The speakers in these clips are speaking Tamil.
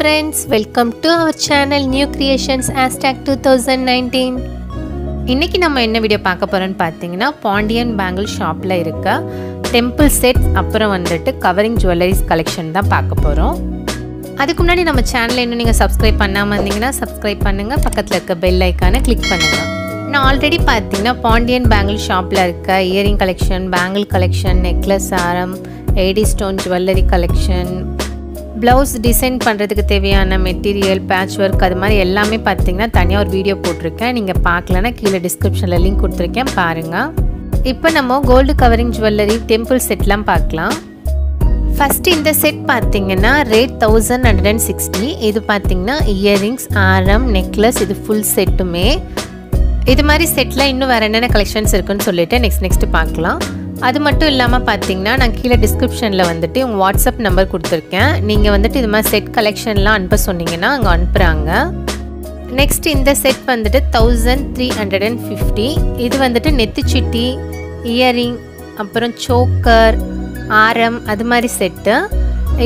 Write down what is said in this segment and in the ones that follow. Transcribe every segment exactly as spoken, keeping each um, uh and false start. friends, welcome to our channel New Creations Hashtag twenty nineteen. இன்னைக்கு நம்ம என்ன வீடியோ பார்க்க போறோம்னு பாத்தீங்கன்னா பாண்டியன் பேங்கிள் ஷாப்ல இருக்க டெம்பிள் செட்ஸ் அப்புறம் வந்துட்டு கவரிங் ஜுவல்லரிஸ் கலெக்ஷன் தான் பார்க்க போறோம். அதுக்கு முன்னாடி நம்ம சேனலை இன்னும் நீங்க சப்ஸ்கிரைப் பண்ணாம இருந்தீங்கன்னா சப்ஸ்கிரைப் பண்ணுங்க, பக்கத்துல இருக்க பெல் ஐகானை கிளிக் பண்ணுங்க. நான் ஆல்ரெடி பாத்தீங்கன்னா பாண்டியன் பேங்கிள் ஷாப்ல இருக்க earring collection, bangle collection, necklace, ஆரம், AD stone jewellery collection, blouse design பண்றதுக்கு தேவையான மெட்டீரியல், பேட்ச் வர்க், அது மாதிரி எல்லாமே பாத்தீங்கன்னா தனியா ஒரு வீடியோ போட்டுருக்கேன். நீங்க பார்க்கலனா கீழ டிஸ்கிரிப்ஷன்ல லிங்க் கொடுத்திருக்கேன், பாருங்க. இப்போ நம்ம கோல்ட் கவரிங் ஜுவல்லரி டெம்பிள் செட்லாம் பார்க்கலாம். ஃபர்ஸ்ட் இந்த செட் பாத்தீங்கன்னா ரேட் eleven sixty. இது பாத்தீங்கன்னா இயரிங்ஸ், ஆரம், நெக்லஸ், இது ফুল செட்டுமே. இது மாதிரி செட்ல இன்னும் வேற என்னென்ன கலெக்ஷன்ஸ் இருக்குன்னு சொல்லிட்டு நெக்ஸ்ட் நெக்ஸ்ட் பார்க்கலாம். அது மட்டும் இல்லாமல் பார்த்தீங்கன்னா நான் கீழே டிஸ்கிரிப்ஷனில் வந்துட்டு உங்கள் வாட்ஸ்அப் நம்பர் கொடுத்துருக்கேன். நீங்கள் வந்துட்டு இது மாதிரி செட் கலெக்ஷன்லாம் அனுப்ப சொன்னீங்கன்னா அங்கே அனுப்புகிறாங்க. நெக்ஸ்ட் இந்த செட் வந்துட்டு thirteen fifty. இது வந்துட்டு நெத்திச்சிட்டி, இயரிங், அப்புறம் சோக்கர், ஆரம், அது மாதிரி செட்டு.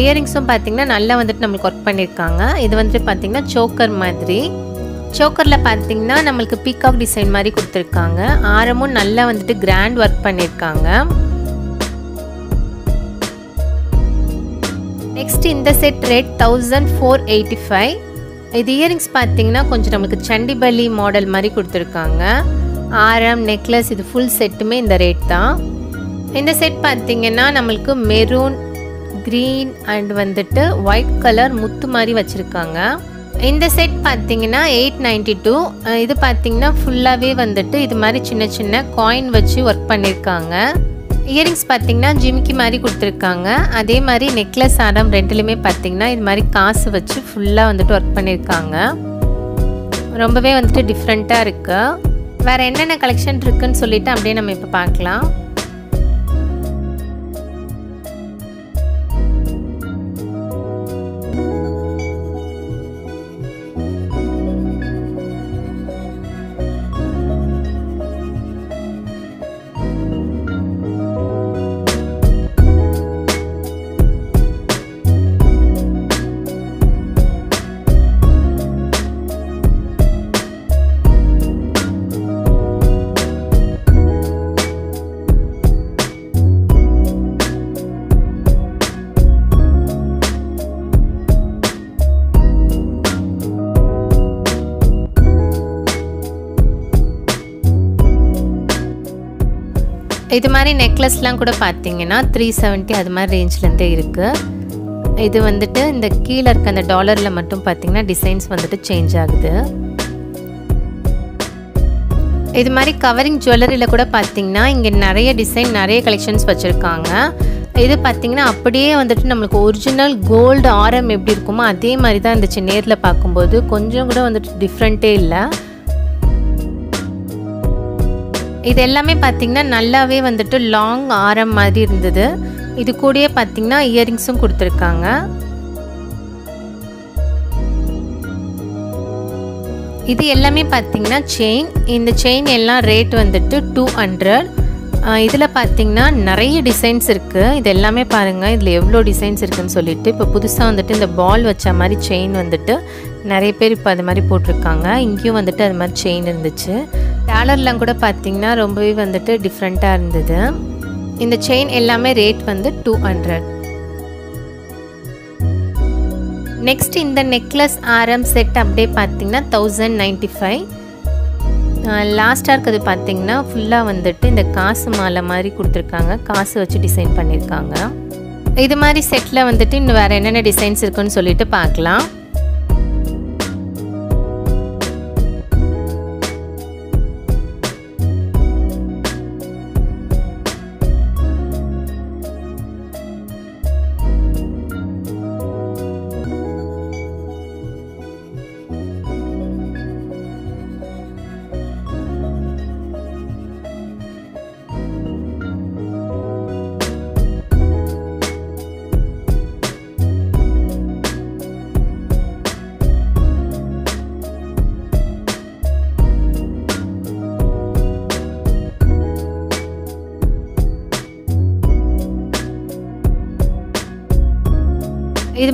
இயரிங்ஸும் பார்த்திங்கன்னா நல்லா வந்துட்டு நம்மளுக்கு ஒர்க் பண்ணியிருக்காங்க. இது வந்துட்டு பார்த்திங்கன்னா சோக்கர் மாதிரி, சோக்கரில் பார்த்திங்கன்னா நம்மளுக்கு பீகாக் டிசைன் மாதிரி கொடுத்துருக்காங்க. ஆரமும் நல்லா வந்துட்டு கிராண்ட் ஒர்க் பண்ணியிருக்காங்க. நெக்ஸ்ட் இந்த செட் ரேட் fourteen eighty-five. இது இயரிங்ஸ் பார்த்திங்கன்னா கொஞ்சம் நம்மளுக்கு சண்டிபலி மாடல் மாதிரி கொடுத்துருக்காங்க. ஆரம், நெக்லஸ், இது ஃபுல் செட்டுமே இந்த ரேட் தான். இந்த செட் பார்த்திங்கன்னா நம்மளுக்கு மெரூன், க்ரீன் அண்ட் வந்துட்டு ஒயிட் கலர் முத்து மாதிரி வச்சுருக்காங்க. இந்த செட் பார்த்தீங்கன்னா எயிட் நைன்டி டூ. இது பார்த்தீங்கன்னா ஃபுல்லாகவே வந்துட்டு இது மாதிரி சின்ன சின்ன காயின் வச்சு ஒர்க் பண்ணியிருக்காங்க. இயரிங்ஸ் பார்த்தீங்கன்னா ஜிமிக்கி மாதிரி கொடுத்துருக்காங்க. அதே மாதிரி நெக்லஸ், ஆரம் ரெண்டுலேயுமே பார்த்தீங்கன்னா இது மாதிரி காசு வச்சு ஃபுல்லாக வந்துட்டு ஒர்க் பண்ணியிருக்காங்க. ரொம்பவே வந்துட்டு டிஃப்ரெண்ட்டாக இருக்குது. வேறு என்னென்ன கலெக்ஷன் இருக்குதுன்னு சொல்லிவிட்டு அப்படியே நம்ம இப்போ பார்க்கலாம். இது மாதிரி நெக்லஸ்லாம் கூட பார்த்தீங்கன்னா த்ரீ செவன்ட்டி அது மாதிரி ரேஞ்ச்லேருந்தே இருக்குது. இது வந்துட்டு இந்த கீழே இருக்க அந்த டாலரில் மட்டும் பார்த்தீங்கன்னா டிசைன்ஸ் வந்துட்டு சேஞ்ச் ஆகுது. இது மாதிரி கவரிங் ஜுவல்லரியில் கூட பார்த்தீங்கன்னா இங்கே நிறைய டிசைன், நிறைய கலெக்ஷன்ஸ் வச்சுருக்காங்க. இது பார்த்தீங்கன்னா அப்படியே வந்துட்டு நம்மளுக்கு ஒரிஜினல் கோல்டு ஆரம் எப்படி இருக்குமோ அதே மாதிரி தான் இருந்துச்சு. நேரில் பார்க்கும்போது கொஞ்சம் கூட வந்துட்டு டிஃப்ரெண்ட்டே இல்லை. இது எல்லாமே பார்த்திங்கன்னா நல்லாவே வந்துட்டு லாங் ஆரம் மாதிரி இருந்தது. இது கூடயே பார்த்திங்கன்னா இயரிங்ஸும் கொடுத்துருக்காங்க. இது எல்லாமே பார்த்திங்கன்னா செயின். இந்த செயின் எல்லாம் ரேட் வந்துட்டு டூ ஹண்ட்ரட். இதில் பார்த்திங்கன்னா நிறைய டிசைன்ஸ் இருக்குது. இது எல்லாமே பாருங்கள், இதில் எவ்வளோ டிசைன்ஸ் இருக்குதுன்னு சொல்லிட்டு. இப்போ புதுசாக வந்துட்டு இந்த பால் வச்ச மாதிரி செயின் வந்துட்டு நிறைய பேர் இப்போ அது மாதிரி போட்டிருக்காங்க. இங்கேயும் வந்துட்டு அது மாதிரி செயின் இருந்துச்சு. டாலர்லாம் கூட பார்த்திங்கன்னா ரொம்பவே வந்துட்டு டிஃப்ரெண்ட்டாக இருந்தது. இந்த செயின் எல்லாமே ரேட் வந்து டூ ஹண்ட்ரட். நெக்ஸ்ட் இந்த நெக்லஸ், ஆரம் செட் அப்படியே பார்த்திங்கன்னா தௌசண்ட் நைன்டி ஃபைவ். லாஸ்ட்டாக இருக்கிறது பார்த்திங்கன்னா ஃபுல்லாக வந்துட்டு இந்த காசு மாலை மாதிரி கொடுத்துருக்காங்க. காசு வச்சு டிசைன் பண்ணியிருக்காங்க. இது மாதிரி செட்டில் வந்துட்டு இன்னும் வேறு என்னென்ன டிசைன்ஸ் இருக்குன்னு சொல்லிட்டு பார்க்கலாம்.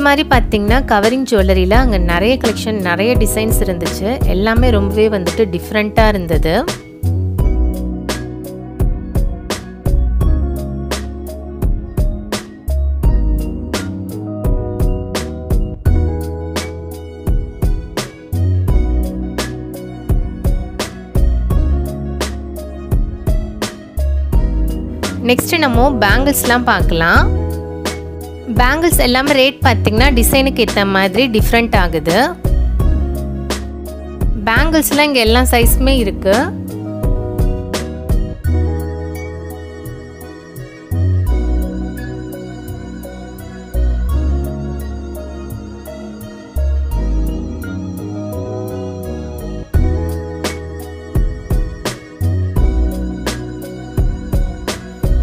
மாதிரி பாத்தீங்கன்னா கவரிங் ஜுவல்லரியில அங்க நிறைய கலெக்ஷன் நிறைய டிசைன்ஸ் இருந்துச்சு எல்லாமே ரொம்பவே வந்துட்டு டிஃபரண்டா இருந்தது Next நம்ம பேங்கிள்ஸ்லாம் பார்க்கலாம் பேங்கிள்ஸ் எல்லாமே ரேட் பாத்தீங்கன்னா டிசைனுக்கு ஏத்த மாதிரி டிஃபரண்ட் ஆகுது பேங்கிள்ஸ்லாம் இங்க எல்லா சைஸ்மே இருக்கு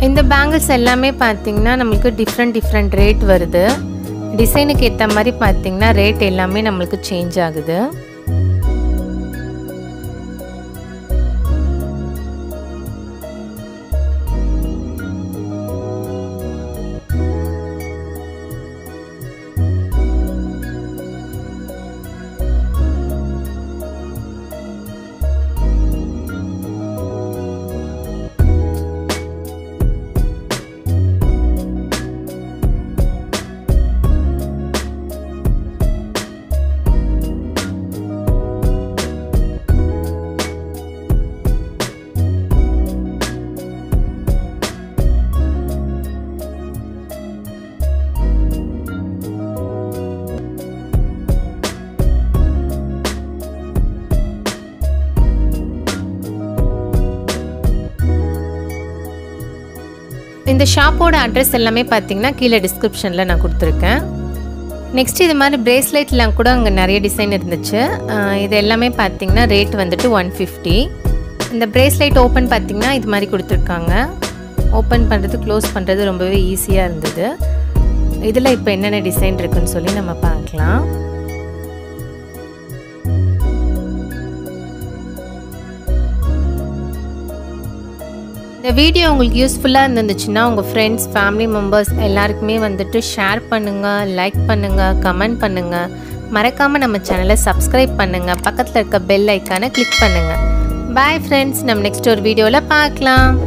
இந்த பேங்கிள்ஸ் எல்லாமே பாத்தீங்கன்னா நமக்கு डिफरेंट डिफरेंट ரேட் வருது டிசைனுக்கு ஏத்த மாதிரி பாத்தீங்கன்னா ரேட் எல்லாமே நமக்கு சேஞ்ச் ஆகுது இந்த ஷாப்போட அட்ரஸ் எல்லாமே பாத்தீங்கன்னா கீழ டிஸ்கிரிப்ஷன்ல நான் கொடுத்திருக்கேன் நெக்ஸ்ட் இது மாதிரி பிரேஸ்லெட்லாம் கூட அங்க நிறைய டிசைன் இருந்துச்சு இது எல்லாமே பாத்தீங்கன்னா ரேட் வந்துட்டு one fifty இந்த பிரேஸ்லெட் ஓபன் பாத்தீங்கன்னா இது மாதிரி கொடுத்திருக்காங்க ஓபன் பண்றது க்ளோஸ் பண்றது ரொம்பவே ஈஸியா இருந்தது இதல இப்போ என்னென்ன டிசைன் இருக்குன்னு சொல்லி நம்ம பார்க்கலாம் If this video is useful, please share with your friends, family members, share, like, comment. Please subscribe to our channel and click on the bell icon. Bye friends, we will see you next video.